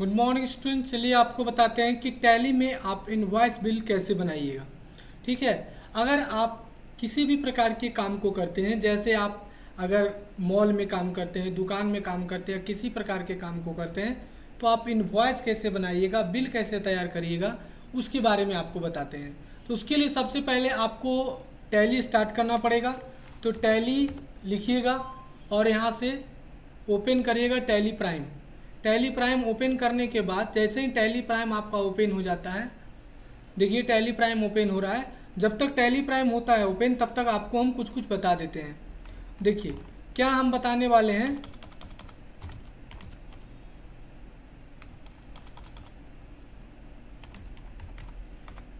Good morning student. चलिए आपको बताते हैं कि टैली में आप इनवॉइस बिल कैसे बनाइएगा। ठीक है, अगर आप किसी भी प्रकार के काम को करते हैं, जैसे आप अगर मॉल में काम करते हैं, दुकान में काम करते हैं, किसी प्रकार के काम को करते हैं, तो आप इनवॉइस कैसे बनाइएगा, बिल कैसे तैयार करिएगा, उसके बारे में आपको बताते हैं। तो उसके लिए सबसे पहले आपको टैली स्टार्ट करना पड़ेगा। तो टैली लिखिएगा और यहाँ से ओपन करिएगा Tally Prime. Tally Prime open करने के बाद जैसे ही टैली प्राइम आपका ओपन हो जाता है, देखिए टैली प्राइम ओपन हो रहा है। जब तक टैली प्राइम होता है ओपन, तब तक आपको हम कुछ कुछ बता देते हैं। देखिए क्या हम बताने वाले हैं।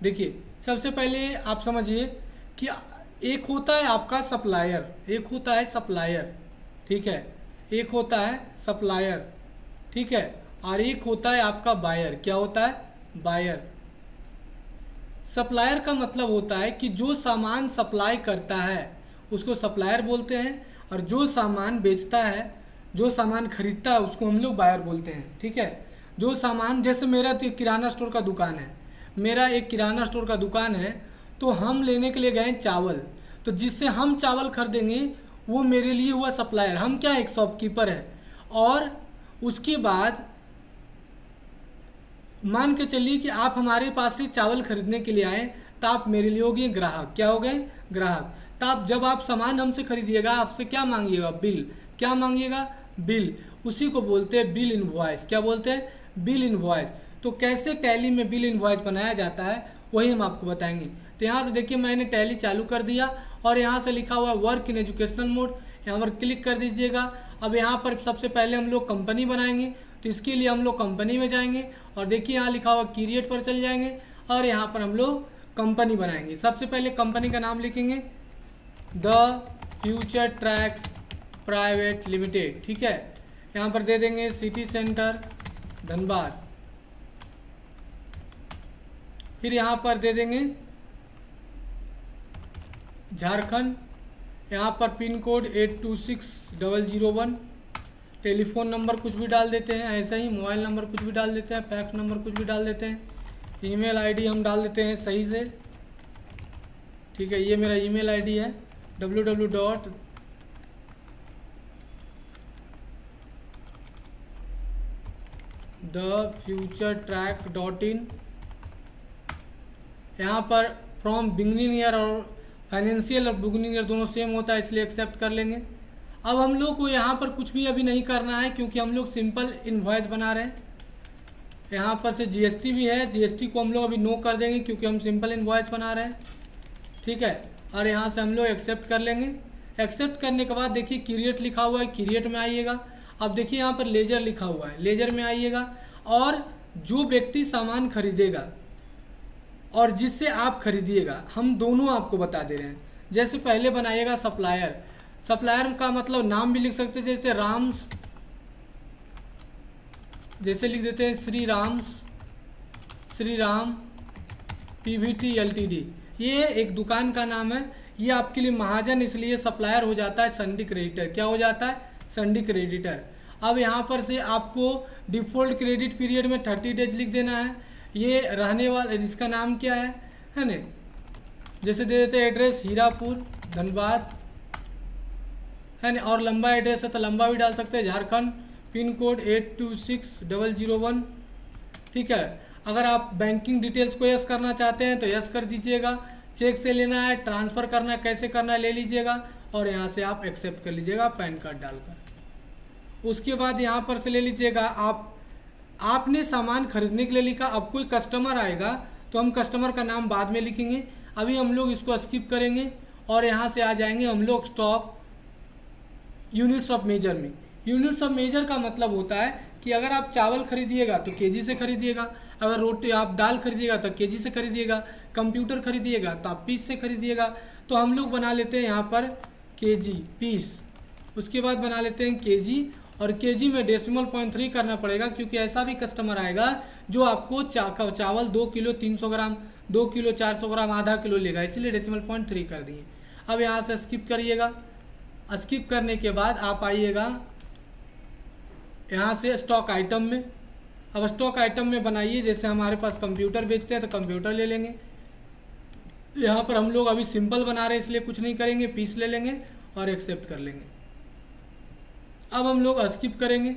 देखिए सबसे पहले आप समझिए कि एक होता है आपका सप्लायर, एक होता है सप्लायर, ठीक है, एक होता है सप्लायर, ठीक है, और एक होता है आपका बायर। क्या होता है? बायर। सप्लायर का मतलब होता है कि जो सामान सप्लाई करता है उसको सप्लायर बोलते हैं, और जो सामान बेचता है, जो सामान खरीदता है, उसको हम लोग बायर बोलते हैं। ठीक है, जो सामान, जैसे मेरा तो किराना स्टोर का दुकान है, मेरा एक किराना स्टोर का दुकान है, तो हम लेने के लिए गए चावल, तो जिससे हम चावल खरीदेंगे वो मेरे लिए हुआ सप्लायर। हम क्या, एक शॉपकीपर है। और उसके बाद मान के चलिए कि आप हमारे पास से चावल खरीदने के लिए आए, तो आप मेरे लिए हो गए ग्राहक। क्या हो गए? ग्राहक। तो आप जब आप सामान हमसे खरीदिएगा, आपसे क्या मांगिएगा? बिल। क्या मांगिएगा? बिल। उसी को बोलते हैं बिल इनवॉइस। क्या बोलते हैं? Bill invoice. तो कैसे टैली में बिल इनवॉइस बनाया जाता है वही हम आपको बताएंगे। तो यहाँ से देखिए मैंने टैली चालू कर दिया और यहाँ से लिखा हुआ है वर्क इन एजुकेशनल मोड, यहाँ पर क्लिक कर दीजिएगा। अब यहाँ पर सबसे पहले हम लोग कंपनी बनाएंगे, तो इसके लिए हम लोग कंपनी में जाएंगे और देखिए यहाँ लिखा हुआ क्रिएट पर चल जाएंगे और यहाँ पर हम लोग कंपनी बनाएंगे। सबसे पहले कंपनी का नाम लिखेंगे the future tracks private limited. ठीक है, यहाँ पर दे देंगे सिटी सेंटर धनबाद। फिर यहाँ पर दे देंगे झारखंड, यहाँ पर पिन कोड 826001, टेलीफोन नंबर कुछ भी डाल देते हैं, ऐसे ही मोबाइल नंबर कुछ भी डाल देते हैं, फैक्स नंबर कुछ भी डाल देते हैं, ईमेल आईडी हम डाल देते हैं सही से। ठीक है, ये मेरा ईमेल आईडी है www.thefuturetracks.in। यहाँ पर फ्रॉम बिगनिंग ईयर और फाइनेंशियल और बिगनिंग ईयर दोनों सेम होता है, इसलिए एक्सेप्ट कर लेंगे। अब हम लोग को यहाँ पर कुछ भी अभी नहीं करना है क्योंकि हम लोग सिंपल इनवॉइस बना रहे हैं। यहाँ पर से जीएसटी भी है, जीएसटी को हम लोग अभी नो कर देंगे क्योंकि हम सिंपल इनवॉइस बना रहे हैं। ठीक है, और यहाँ से हम लोग एक्सेप्ट कर लेंगे। एक्सेप्ट करने के बाद देखिए क्रिएट लिखा हुआ है, क्रिएट में आइएगा। अब देखिए यहाँ पर लेजर लिखा हुआ है, लेजर में आइएगा। और जो व्यक्ति सामान खरीदेगा और जिससे आप खरीदिएगा, हम दोनों आपको बता दे रहे हैं। जैसे पहले बनाइएगा सप्लायर। सप्लायर का मतलब नाम भी लिख सकते हैं, जैसे राम, जैसे लिख देते हैं श्री राम, श्री राम पीवीटी एलटीडी, ये एक दुकान का नाम है। ये आपके लिए महाजन, इसलिए सप्लायर हो जाता है संडी क्रेडिटर। क्या हो जाता है? Sundry creditor. अब यहाँ पर से आपको डिफॉल्ट क्रेडिट पीरियड में 30 डेज लिख देना है। ये रहने वाला, इसका नाम क्या है ना, जैसे दे देते हैं एड्रेस हीरापुर धनबाद, है ना, और लंबा एड्रेस है तो लंबा भी डाल सकते हैं, झारखंड, पिन कोड 826001। ठीक है, अगर आप बैंकिंग डिटेल्स को यस करना चाहते हैं तो यस कर दीजिएगा। चेक से लेना है, ट्रांसफ़र करना है, कैसे करना है ले लीजिएगा, और यहाँ से आप एक्सेप्ट कर लीजिएगा पैन कार्ड डालकर। उसके बाद यहाँ पर से ले लीजिएगा, आपने सामान खरीदने के लिए लिखा। अब कोई कस्टमर आएगा तो हम कस्टमर का नाम बाद में लिखेंगे, अभी हम लोग इसको स्किप करेंगे। और यहाँ से आ जाएंगे हम लोग स्टॉक यूनिट्स ऑफ मेजर में। यूनिट्स ऑफ मेजर का मतलब होता है कि अगर आप चावल खरीदिएगा तो केजी से खरीदिएगा, अगर रोटी आप दाल खरीदिएगा तो केजी से खरीदिएगा, कंप्यूटर खरीदिएगा तो आप पीस से खरीदिएगा। तो हम लोग बना लेते हैं यहाँ पर केजी पीस, उसके बाद बना लेते हैं केजी, और केजी में डेसिमल 0.3 करना पड़ेगा क्योंकि ऐसा भी कस्टमर आएगा जो आपको चावल 2 किलो 300 ग्राम, 2 किलो 400 ग्राम, आधा किलो लेगा, इसलिए डेसिमल 0.3 कर दिए। अब यहाँ से स्किप करिएगा। स्किप करने के बाद आप आइएगा यहाँ से स्टॉक आइटम में। अब स्टॉक आइटम में बनाइए, जैसे हमारे पास कंप्यूटर बेचते हैं तो कंप्यूटर ले लेंगे। यहाँ पर हम लोग अभी सिंपल बना रहे हैं इसलिए कुछ नहीं करेंगे, पीस ले लेंगे और एक्सेप्ट कर लेंगे। अब हम लोग स्किप करेंगे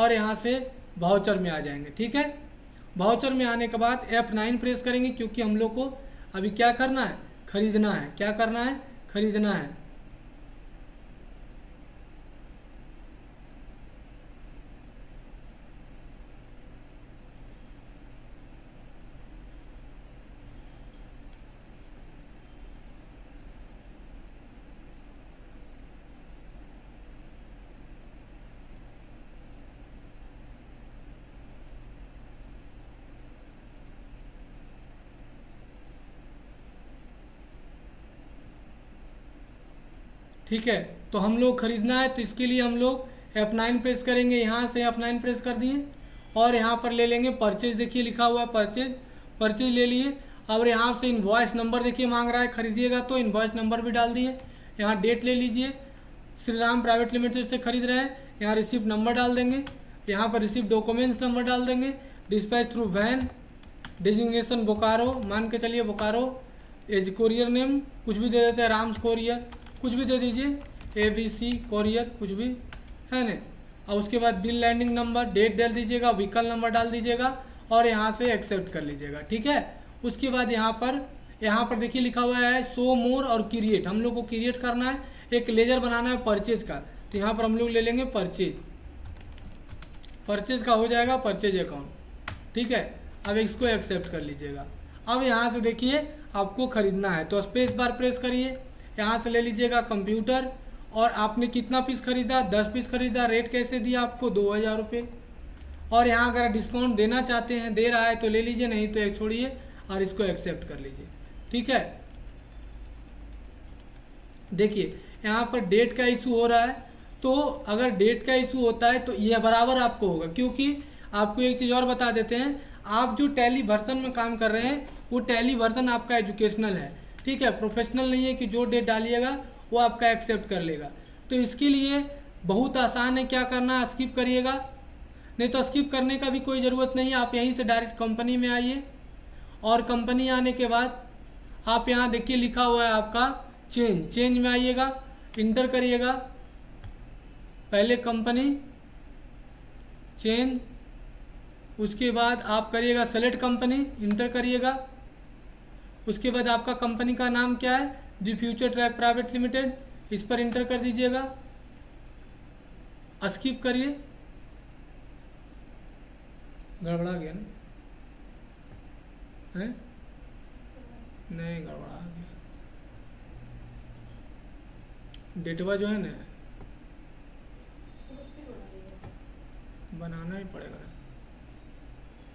और यहाँ से वाउचर में आ जाएंगे। ठीक है, वाउचर में आने के बाद F9 प्रेस करेंगे, क्योंकि हम लोग को अभी क्या करना है, खरीदना है। क्या करना है, खरीदना है। ठीक है, तो हम लोग खरीदना है, तो इसके लिए हम लोग F9 प्रेस करेंगे। यहाँ से F9 प्रेस कर दिए और यहाँ पर ले लेंगे परचेज। देखिए लिखा हुआ है परचेज, परचेज ले लिए। अब यहाँ से इनवॉइस नंबर देखिए मांग रहा है, खरीदिएगा तो इनवॉइस नंबर भी डाल दिए। यहाँ डेट ले लीजिए, श्री राम प्राइवेट लिमिटेड से खरीद रहे हैं। यहाँ रिसिप्ट नंबर डाल देंगे, यहाँ पर रिसिप्ट डॉक्यूमेंट्स नंबर डाल देंगे। Dispatch through van, designation Bokaro, मान के चलिए बोकारो। एज कोरियर नेम कुछ भी दे देते हैं, राम्स कोरियर कुछ भी दे दीजिए, ABC कोरियर कुछ भी है ना। और उसके बाद बिल लैंडिंग नंबर, डेट डाल दीजिएगा, व्हीकल नंबर डाल दीजिएगा और यहाँ से एक्सेप्ट कर लीजिएगा। ठीक है, उसके बाद यहाँ पर देखिए लिखा हुआ है शो मोर और क्रिएट। हम लोग को क्रिएट करना है, एक लेजर बनाना है परचेज का, तो यहाँ पर हम लोग ले लेंगे परचेज। परचेज का हो जाएगा परचेज अकाउंट। ठीक है, अब इसको एक्सेप्ट कर लीजिएगा। अब यहाँ से देखिए आपको खरीदना है, तो स्पेस बार प्रेस करिए, यहाँ से ले लीजिएगा कंप्यूटर। और आपने कितना पीस खरीदा, 10 पीस खरीदा। रेट कैसे दिया आपको, 2000 रुपये। और यहाँ अगर डिस्काउंट देना चाहते हैं, दे रहा है तो ले लीजिए, नहीं तो एक छोड़िए और इसको एक्सेप्ट कर लीजिए। ठीक है, देखिए यहाँ पर डेट का इशू हो रहा है, तो अगर डेट का इशू होता है तो यह बराबर आपको होगा। क्योंकि आपको एक चीज़ और बता देते हैं, आप जो टैली वर्जन में काम कर रहे हैं वो टैली वर्जन आपका एजुकेशनल है। ठीक है, प्रोफेशनल नहीं है कि जो डेट डालिएगा वो आपका एक्सेप्ट कर लेगा। तो इसके लिए बहुत आसान है, क्या करना है, स्किप करिएगा। नहीं तो स्किप करने का भी कोई ज़रूरत नहीं है, आप यहीं से डायरेक्ट कंपनी में आइए। और कंपनी आने के बाद आप यहाँ देखिए लिखा हुआ है आपका चेंज, चेंज में आइएगा, इंटर करिएगा पहले कंपनी चेंज, उसके बाद आप करिएगा सेलेक्ट कंपनी, इंटर करिएगा। उसके बाद आपका कंपनी का नाम क्या है, the future track private limited, इस पर इंटर कर दीजिएगा, स्किप करिए। गड़बड़ा गया ना, है नहीं गड़बड़ा गया, डेटवा जो है ना बनाना ही पड़ेगा।